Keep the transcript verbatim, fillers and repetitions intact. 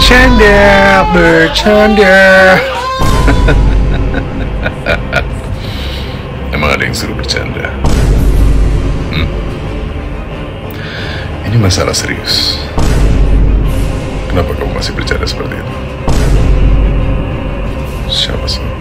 Chandler, bird Chandler. Emma aling suruh bercanda. Hmm. Ini masalah serius. Kenapa kamu masih bercanda seperti itu? Siapa sih?